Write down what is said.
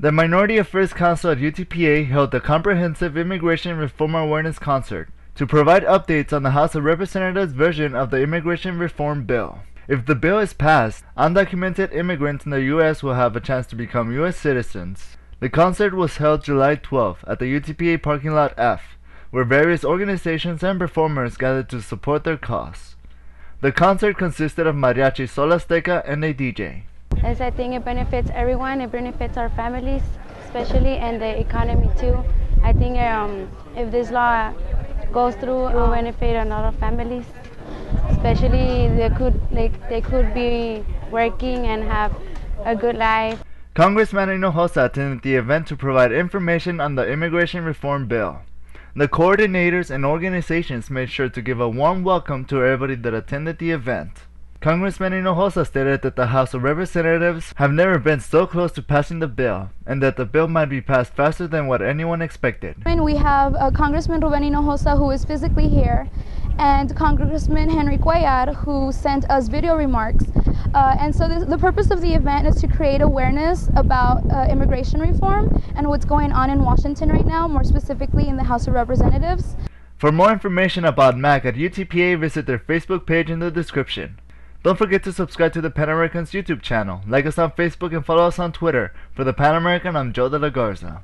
The Minority Affairs Council at UTPA held a comprehensive immigration reform awareness concert to provide updates on the House of Representatives' version of the immigration reform bill. If the bill is passed, undocumented immigrants in the U.S. will have a chance to become U.S. citizens. The concert was held July 12 at the UTPA parking lot F, where various organizations and performers gathered to support their cause. The concert consisted of Mariachi Sol Azteca and a DJ. As I think it benefits everyone, it benefits our families, especially, and the economy too. I think if this law goes through, it will benefit a lot of families. Especially, they could be working and have a good life. Congressman Hinojosa attended the event to provide information on the immigration reform bill. The coordinators and organizations made sure to give a warm welcome to everybody that attended the event. Congressman Hinojosa stated that the House of Representatives have never been so close to passing the bill, and that the bill might be passed faster than what anyone expected. We have Congressman Rubén Hinojosa, who is physically here, and Congressman Henry Cuellar, who sent us video remarks. And so the purpose of the event is to create awareness about immigration reform and what's going on in Washington right now, more specifically in the House of Representatives. For more information about MAC at UTPA, visit their Facebook page in the description. Don't forget to subscribe to the Pan American's YouTube channel, like us on Facebook, and follow us on Twitter. For the Pan American, I'm Joe De La Garza.